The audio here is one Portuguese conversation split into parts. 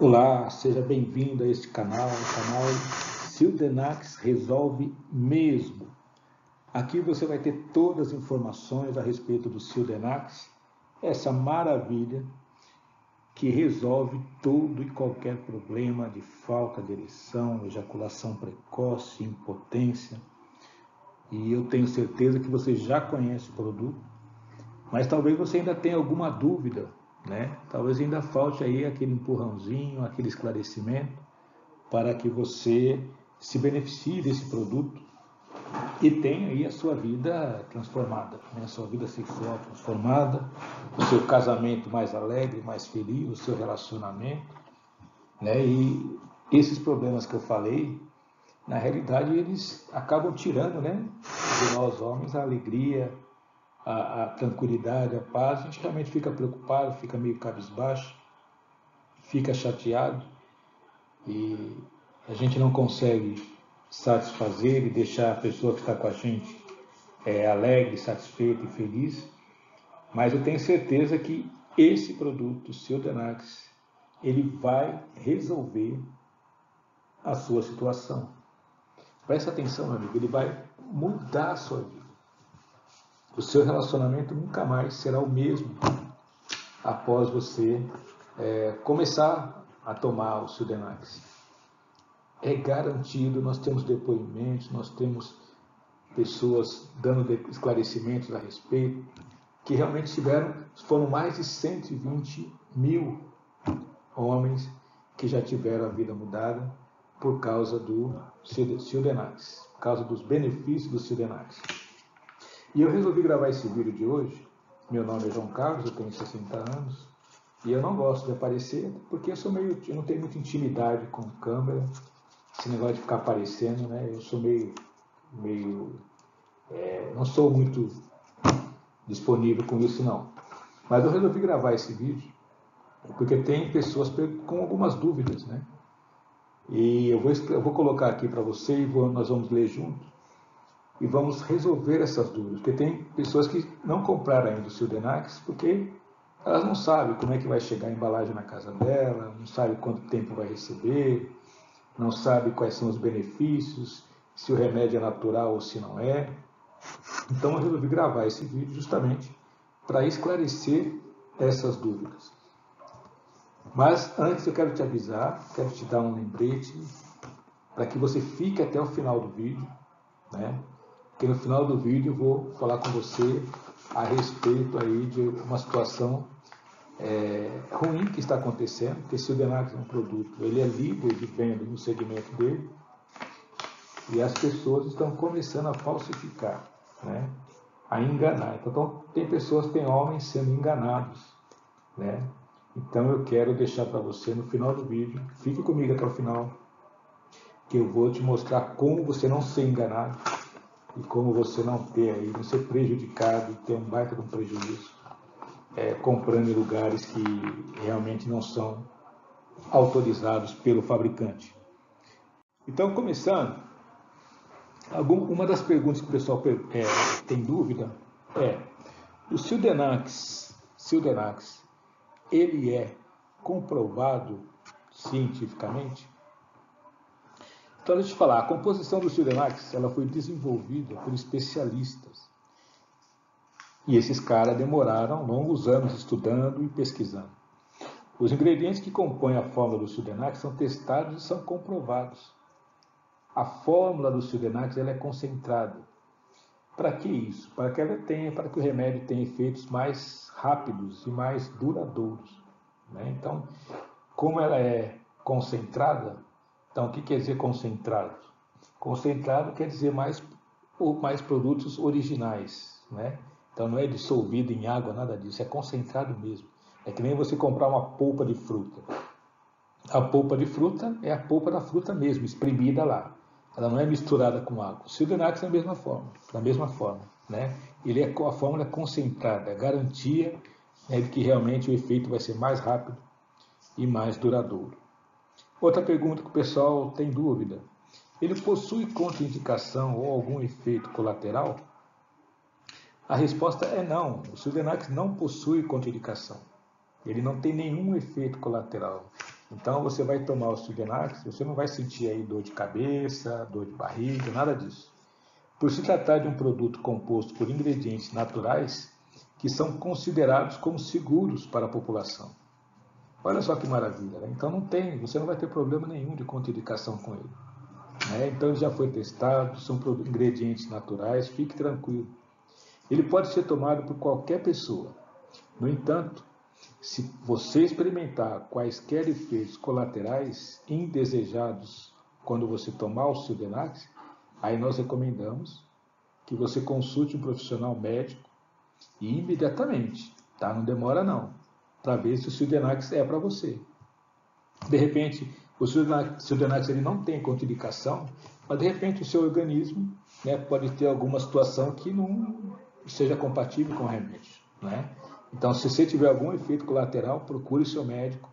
Olá, seja bem-vindo a este canal, o canal Sildenax Resolve Mesmo. Aqui você vai ter todas as informações a respeito do Sildenax, essa maravilha que resolve todo e qualquer problema de falta de ereção, ejaculação precoce, impotência. E eu tenho certeza que você já conhece o produto, mas talvez você ainda tenha alguma dúvida, né? Talvez ainda falte aí aquele empurrãozinho, aquele esclarecimento para que você se beneficie desse produto e tenha aí a sua vida transformada, né? A sua vida sexual transformada, o seu casamento mais alegre, mais feliz, o seu relacionamento, né? E esses problemas que eu falei, na realidade, eles acabam tirando, né, de nós homens a alegria, a tranquilidade, a paz. A gente realmente fica preocupado, fica meio cabisbaixo, fica chateado e a gente não consegue satisfazer e deixar a pessoa que está com a gente alegre, satisfeita e feliz. Mas eu tenho certeza que esse produto, o Sildenax, ele vai resolver a sua situação. Presta atenção, meu amigo, ele vai mudar a sua vida. O seu relacionamento nunca mais será o mesmo após você começar a tomar o Sildenax. É garantido, nós temos depoimentos, nós temos pessoas dando esclarecimentos a respeito, que realmente foram mais de 120 mil homens que já tiveram a vida mudada por causa do Sildenax, por causa dos benefícios do Sildenax. E eu resolvi gravar esse vídeo de hoje. Meu nome é João Carlos, eu tenho 60 anos e eu não gosto de aparecer porque eu não tenho muita intimidade com câmera. Esse negócio de ficar aparecendo, né? Eu sou não sou muito disponível com isso, não. Mas eu resolvi gravar esse vídeo porque tem pessoas com algumas dúvidas, né? E eu vou colocar aqui para você e nós vamos ler juntos. E vamos resolver essas dúvidas, porque tem pessoas que não compraram ainda o Sildenax, porque elas não sabem como é que vai chegar a embalagem na casa dela, não sabem quanto tempo vai receber, não sabem quais são os benefícios, se o remédio é natural ou se não é. Então eu resolvi gravar esse vídeo justamente para esclarecer essas dúvidas. Mas antes eu quero te avisar, quero te dar um lembrete para que você fique até o final do vídeo, né? Porque no final do vídeo eu vou falar com você a respeito aí de uma situação ruim que está acontecendo, porque Sildenax é um produto, ele é livre de venda no segmento dele e as pessoas estão começando a falsificar, né? A enganar. Então tem homens sendo enganados, né? Então eu quero deixar para você no final do vídeo, fique comigo até o final, que eu vou te mostrar como você não ser enganado e como você não ser prejudicado, ter um baita de um prejuízo comprando em lugares que realmente não são autorizados pelo fabricante. Então, começando, uma das perguntas que o pessoal tem dúvida é: o Sildenax, ele é comprovado cientificamente? Então, deixa eu te falar, a composição do Sildenax, ela foi desenvolvida por especialistas. E esses caras demoraram longos anos estudando e pesquisando. Os ingredientes que compõem a fórmula do Sildenax são testados e são comprovados. A fórmula do Sildenax, ela é concentrada. Para que isso? Para que o remédio tenha efeitos mais rápidos e mais duradouros, né? Então, como ela é concentrada... Então, o que quer dizer concentrado? Concentrado quer dizer mais produtos originais, né? Então, não é dissolvido em água, nada disso. É concentrado mesmo. É que nem você comprar uma polpa de fruta. A polpa de fruta é a polpa da fruta mesmo, espremida lá. Ela não é misturada com água. O Sildenax é da mesma forma, né? A fórmula é concentrada, garantia, né, de que realmente o efeito vai ser mais rápido e mais duradouro. Outra pergunta que o pessoal tem dúvida: ele possui contraindicação ou algum efeito colateral? A resposta é não. O Sildenax não possui contraindicação. Ele não tem nenhum efeito colateral. Então, você vai tomar o Sildenax, você não vai sentir aí dor de cabeça, dor de barriga, nada disso. Por se tratar de um produto composto por ingredientes naturais, que são considerados como seguros para a população. Olha só que maravilha, né? Então você não vai ter problema nenhum de contraindicação com ele, né? Então ele já foi testado, são ingredientes naturais, fique tranquilo. Ele pode ser tomado por qualquer pessoa. No entanto, se você experimentar quaisquer efeitos colaterais indesejados quando você tomar o Sildenax, aí nós recomendamos que você consulte um profissional médico e imediatamente, tá? Não demora não, para ver se o Sildenax é para você. De repente, o Sildenax ele não tem contraindicação, mas de repente o seu organismo, né, pode ter alguma situação que não seja compatível com o remédio, né? Então, se você tiver algum efeito colateral, procure o seu médico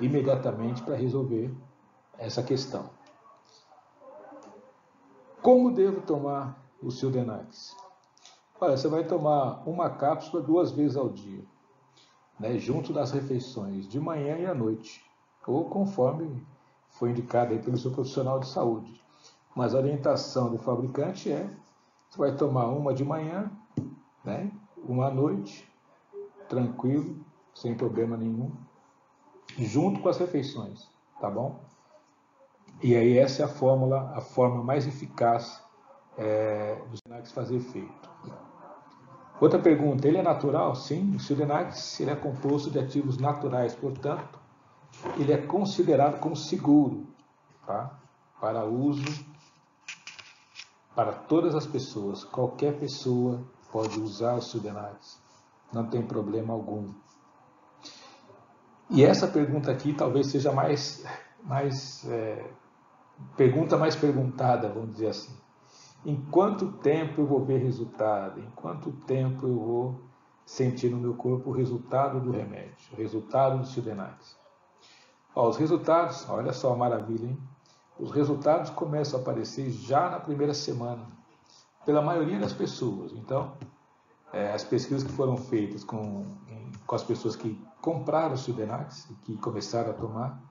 imediatamente para resolver essa questão. Como devo tomar o Sildenax? Olha, você vai tomar uma cápsula 2 vezes ao dia, né, junto das refeições, de manhã e à noite, ou conforme foi indicado aí pelo seu profissional de saúde. Mas a orientação do fabricante é, você vai tomar uma de manhã, né, uma à noite, tranquilo, sem problema nenhum, junto com as refeições, tá bom? E aí essa é a fórmula mais eficaz do Sildenax fazer efeito. Outra pergunta, ele é natural? Sim, o Sildenax ele é composto de ativos naturais, portanto, ele é considerado como seguro, tá? Para uso, para todas as pessoas. Qualquer pessoa pode usar o Sildenax, não tem problema algum. E essa pergunta aqui talvez seja pergunta mais perguntada, vamos dizer assim. Em quanto tempo eu vou ver resultado? Em quanto tempo eu vou sentir no meu corpo o resultado do remédio? O resultado do Sildenax? Ó, os resultados, olha só a maravilha, hein? Os resultados começam a aparecer já na primeira semana, pela maioria das pessoas. Então, as pesquisas que foram feitas com as pessoas que compraram o Sildenax, que começaram a tomar,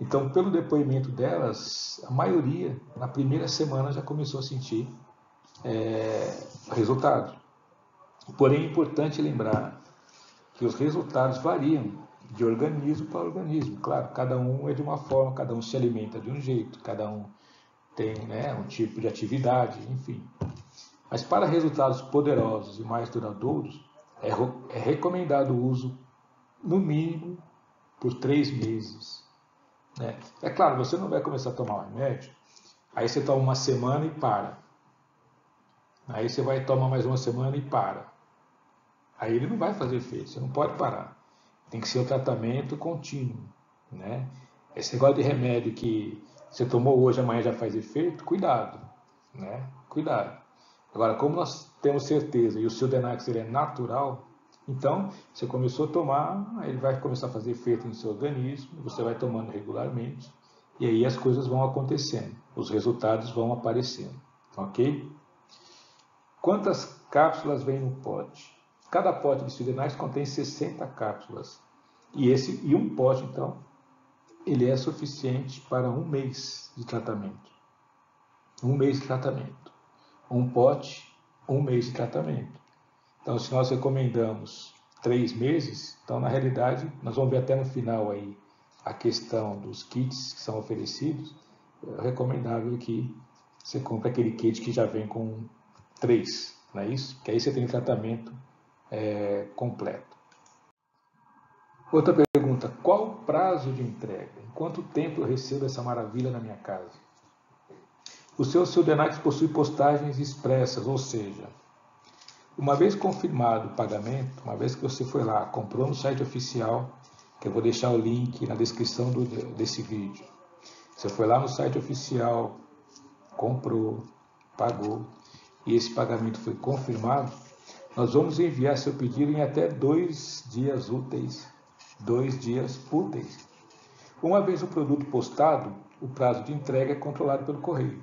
então, pelo depoimento delas, a maioria, na primeira semana, já começou a sentir resultado. Porém, é importante lembrar que os resultados variam de organismo para organismo. Claro, cada um é de uma forma, cada um se alimenta de um jeito, cada um tem, né, um tipo de atividade, enfim. Mas para resultados poderosos e mais duradouros, é recomendado o uso, no mínimo, por 3 meses. É claro, você não vai começar a tomar o remédio, aí você toma uma semana e para. Aí você vai tomar mais uma semana e para. Aí ele não vai fazer efeito, você não pode parar. Tem que ser um tratamento contínuo, né? Esse negócio de remédio que você tomou hoje, amanhã já faz efeito, cuidado, né? Cuidado. Agora, como nós temos certeza, e o Sildenax ele é natural, então, você começou a tomar, ele vai começar a fazer efeito no seu organismo, você vai tomando regularmente, e aí as coisas vão acontecendo, os resultados vão aparecendo, ok? Quantas cápsulas vem no pote? Cada pote de Sildenax contém 60 cápsulas, e um pote, então, ele é suficiente para 1 mês de tratamento. 1 mês de tratamento. Um pote, 1 mês de tratamento. Então, se nós recomendamos 3 meses, então, na realidade, nós vamos ver até no final aí a questão dos kits que são oferecidos. É recomendável que você compre aquele kit que já vem com 3, não é isso? Porque aí você tem um tratamento completo. Outra pergunta, qual o prazo de entrega? Em quanto tempo eu recebo essa maravilha na minha casa? O seu Sildenax possui postagens expressas, ou seja, uma vez confirmado o pagamento, uma vez que você foi lá, comprou no site oficial, que eu vou deixar o link na descrição desse vídeo. Você foi lá no site oficial, comprou, pagou, e esse pagamento foi confirmado, nós vamos enviar seu pedido em até 2 dias úteis. 2 dias úteis. Uma vez o produto postado, o prazo de entrega é controlado pelo correio,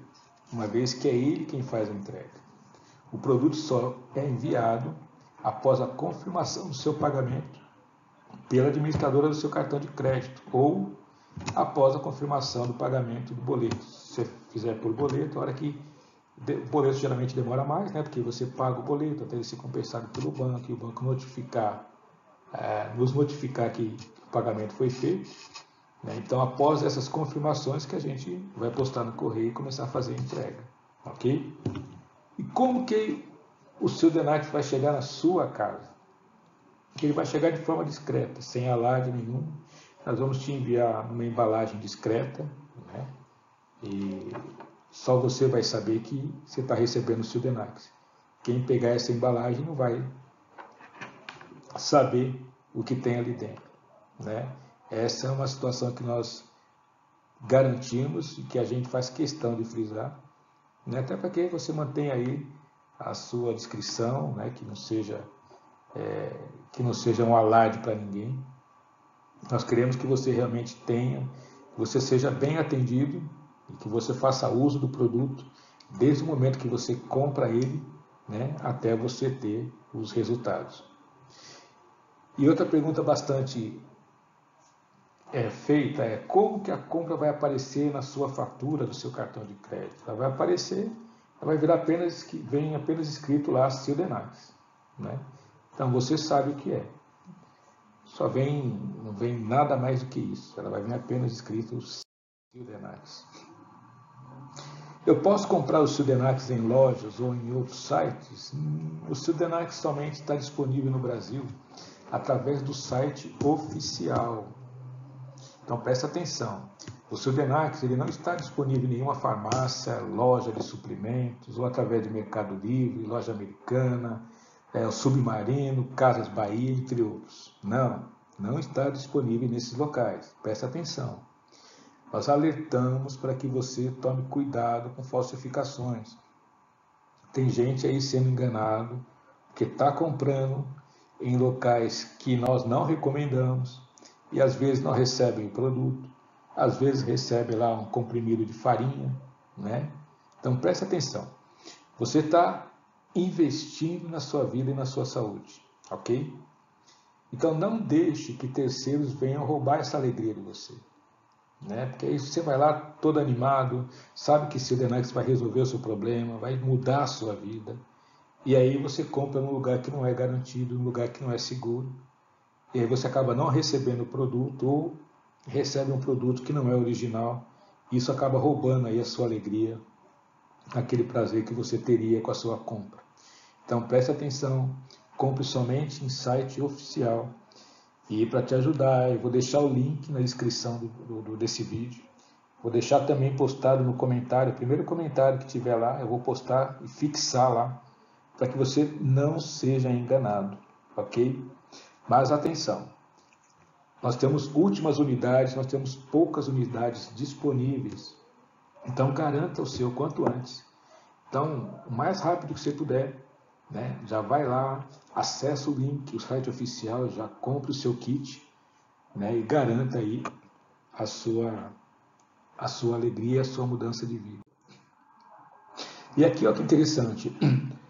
uma vez que é ele quem faz a entrega. O produto só é enviado após a confirmação do seu pagamento pela administradora do seu cartão de crédito ou após a confirmação do pagamento do boleto. Se você fizer por boleto, a hora que o boleto geralmente demora mais, né? Porque você paga o boleto até ele ser compensado pelo banco e o banco nos notificar que o pagamento foi feito. Né? Então, após essas confirmações que a gente vai postar no correio e começar a fazer a entrega. Ok? E como que o Sildenax vai chegar na sua casa? Ele vai chegar de forma discreta, sem alarde nenhum. Nós vamos te enviar uma embalagem discreta, né? E só você vai saber que você está recebendo o Sildenax. Quem pegar essa embalagem não vai saber o que tem ali dentro, né? Essa é uma situação que nós garantimos e que a gente faz questão de frisar, né? Até para que você mantenha aí a sua descrição, né? Que não seja um alarde para ninguém. Nós queremos que você realmente tenha, que você seja bem atendido e que você faça uso do produto desde o momento que você compra ele, né, até você ter os resultados. E outra pergunta bastante feita é como que a compra vai aparecer na sua fatura do seu cartão de crédito. Ela vai aparecer, ela vai virar apenas, que vem apenas escrito lá Sildenax, né? Então você sabe o que é. Só vem, não vem nada mais do que isso. Ela vai vir apenas escrito Sildenax. Eu posso comprar o Sildenax em lojas ou em outros sites? O Sildenax somente está disponível no Brasil através do site oficial. Então presta atenção. O Sildenax ele não está disponível em nenhuma farmácia, loja de suplementos, ou através de Mercado Livre, loja americana, o Submarino, Casas Bahia, entre outros. Não está disponível nesses locais. Presta atenção. Nós alertamos para que você tome cuidado com falsificações. Tem gente aí sendo enganado, que está comprando em locais que nós não recomendamos e às vezes não recebem o produto, às vezes recebe lá um comprimido de farinha, né? Então presta atenção. Você está investindo na sua vida e na sua saúde, ok? Então não deixe que terceiros venham roubar essa alegria de você, né? Porque aí você vai lá todo animado, sabe que Sildenax vai resolver o seu problema, vai mudar a sua vida, e aí você compra num lugar que não é garantido, num lugar que não é seguro, e aí você acaba não recebendo o produto ou recebe um produto que não é original, e isso acaba roubando aí a sua alegria, aquele prazer que você teria com a sua compra. Então preste atenção, compre somente em site oficial. E para te ajudar, eu vou deixar o link na descrição desse vídeo. Vou deixar também postado no comentário, o primeiro comentário que tiver lá, eu vou postar e fixar lá, para que você não seja enganado, ok? Mas atenção, nós temos últimas unidades, nós temos poucas unidades disponíveis. Então, garanta o seu quanto antes. Então, o mais rápido que você puder, né? Já vai lá, acessa o link, o site oficial, já compra o seu kit, né? E garanta aí a sua alegria, a sua mudança de vida. E aqui, olha que interessante.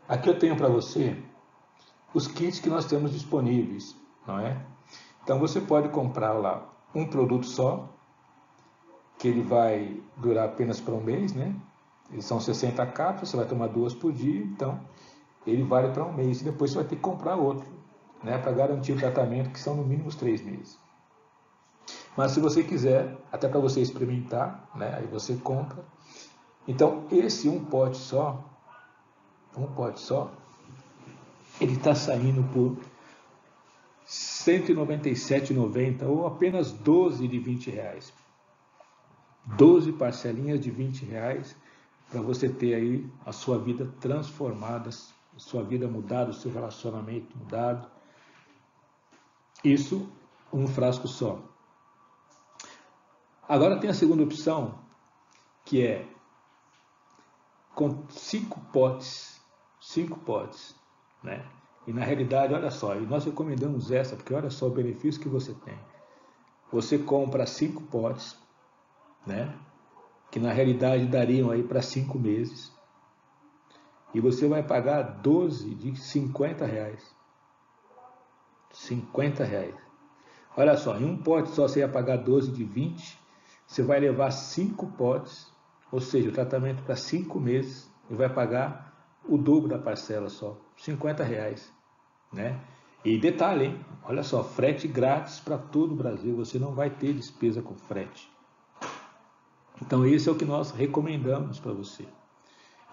Aqui eu tenho para você os kits que nós temos disponíveis, não é? Então, você pode comprar lá um produto só, que ele vai durar apenas para um mês, né? Eles são 60 cápsulas, você vai tomar 2 por dia, então ele vale para um mês. E depois você vai ter que comprar outro, né? Para garantir o tratamento, que são no mínimo 3 meses. Mas se você quiser, até para você experimentar, né? Aí você compra. Então, esse um pote só, ele está saindo por R$ 197,90 ou apenas 12 de R$20. 12 parcelinhas de R$20 para você ter aí a sua vida transformada, a sua vida mudada, o seu relacionamento mudado. Isso, um frasco só. Agora tem a segunda opção, que é com 5 potes, né? E na realidade, olha só, e nós recomendamos essa, porque olha só o benefício que você tem. Você compra 5 potes, né? Que na realidade dariam aí para 5 meses, e você vai pagar 12 de R$50. Olha só, em um pote só você ia pagar 12 de 20, você vai levar 5 potes, ou seja, o tratamento para 5 meses, e vai pagar o dobro da parcela só, R$50, né? E detalhe, hein? Olha só, frete grátis para todo o Brasil, você não vai ter despesa com frete. Então, esse é o que nós recomendamos para você.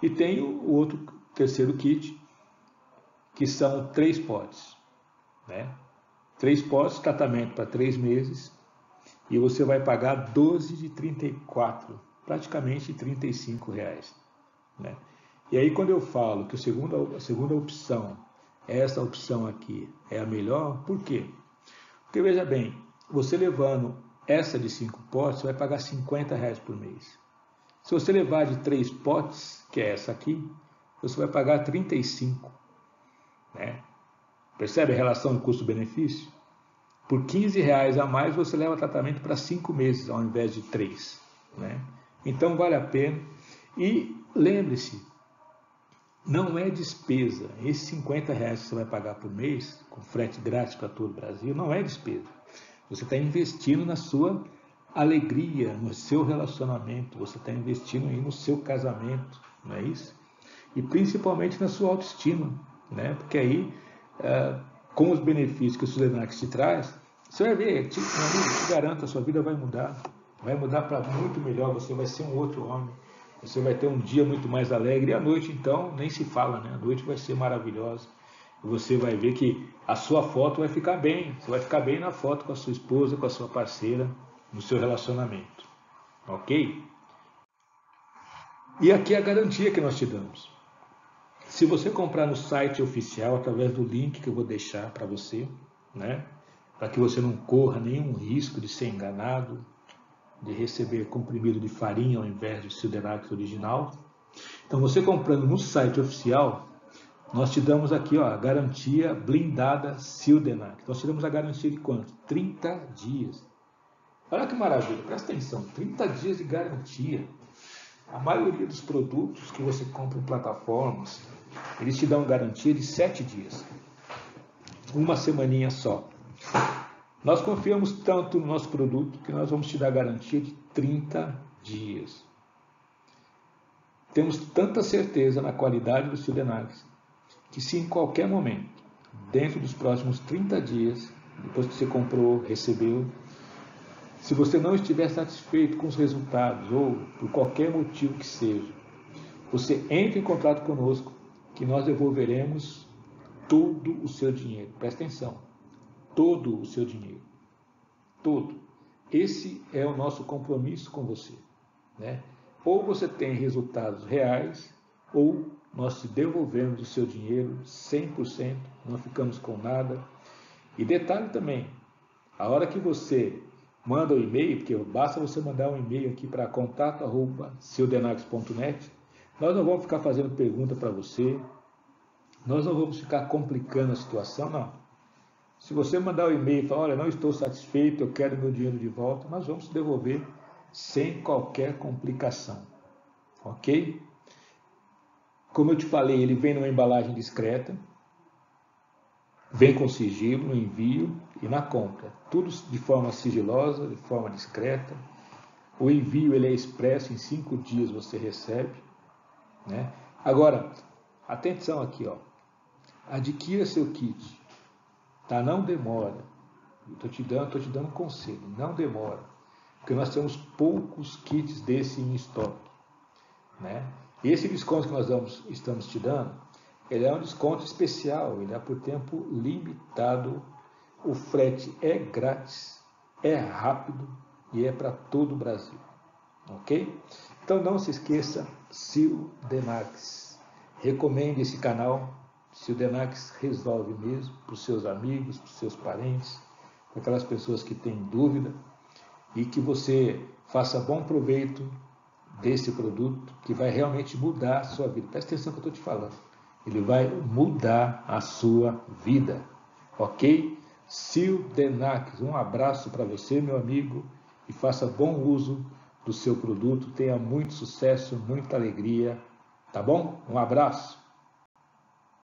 E tem o outro, terceiro kit, que são 3 potes, né? 3 potes, tratamento para 3 meses, e você vai pagar 12 de 34, praticamente R$35, né? E aí, quando eu falo que a segunda opção, essa opção aqui é a melhor, por quê? Porque, veja bem, você levando essa de 5 potes, você vai pagar R$50 por mês. Se você levar de 3 potes, que é essa aqui, você vai pagar 35, né? Percebe a relação do custo-benefício? Por R$15 a mais, você leva tratamento para 5 meses, ao invés de 3, né? Então, vale a pena. E lembre-se, não é despesa. Esses R$50 que você vai pagar por mês, com frete grátis para todo o Brasil, não é despesa. Você está investindo na sua alegria, no seu relacionamento, você está investindo aí no seu casamento, não é isso? E principalmente na sua autoestima, né? Porque aí, com os benefícios que o Sildenax te traz, você vai ver, te garanto, a sua vida vai mudar para muito melhor, você vai ser um outro homem, você vai ter um dia muito mais alegre, e à noite, então, nem se fala, né? A noite vai ser maravilhosa. Você vai ver que a sua foto vai ficar bem. Você vai ficar bem na foto com a sua esposa, com a sua parceira, no seu relacionamento. Ok? E aqui é a garantia que nós te damos. Se você comprar no site oficial, através do link que eu vou deixar para você, né? Para que você não corra nenhum risco de ser enganado, de receber comprimido de farinha ao invés de Sildenax original. Então, você comprando no site oficial, nós te damos aqui, ó, a garantia blindada Sildenax. Nós te damos a garantia de quanto? 30 dias. Olha que maravilha, presta atenção, 30 dias de garantia. A maioria dos produtos que você compra em plataformas, eles te dão garantia de 7 dias. Uma semaninha só. Nós confiamos tanto no nosso produto que nós vamos te dar garantia de 30 dias. Temos tanta certeza na qualidade do Sildenax, que se em qualquer momento, dentro dos próximos 30 dias, depois que você comprou, recebeu, se você não estiver satisfeito com os resultados ou por qualquer motivo que seja, você entra em contato conosco que nós devolveremos todo o seu dinheiro. Presta atenção, todo o seu dinheiro, todo. Esse é o nosso compromisso com você, né? Ou você tem resultados reais ou nós te devolvemos o seu dinheiro 100%, não ficamos com nada. E detalhe também, a hora que você manda o e-mail, porque basta você mandar um e-mail aqui para contato@sildenax.net, nós não vamos ficar fazendo pergunta para você, nós não vamos ficar complicando a situação, não. Se você mandar o e-mail e falar, olha, não estou satisfeito, eu quero meu dinheiro de volta, nós vamos devolver sem qualquer complicação, ok? Como eu te falei, ele vem numa embalagem discreta, vem com sigilo no envio e na compra. Tudo de forma sigilosa, de forma discreta. O envio ele é expresso, em 5 dias você recebe, né? Agora, atenção aqui, ó. Adquira seu kit, tá? Não demora. Estou te dando um conselho, não demora. Porque nós temos poucos kits desse em estoque, né? Esse desconto que nós estamos te dando, ele é um desconto especial, ele é por tempo limitado, o frete é grátis, é rápido e é para todo o Brasil, ok? Então não se esqueça, Sildenax, recomende esse canal, Sildenax resolve mesmo, para os seus amigos, para os seus parentes, para aquelas pessoas que têm dúvida, e que você faça bom proveito desse produto que vai realmente mudar a sua vida. Presta atenção que eu estou te falando. Ele vai mudar a sua vida, ok? Sildenax, um abraço para você, meu amigo, e faça bom uso do seu produto. Tenha muito sucesso, muita alegria, tá bom? Um abraço.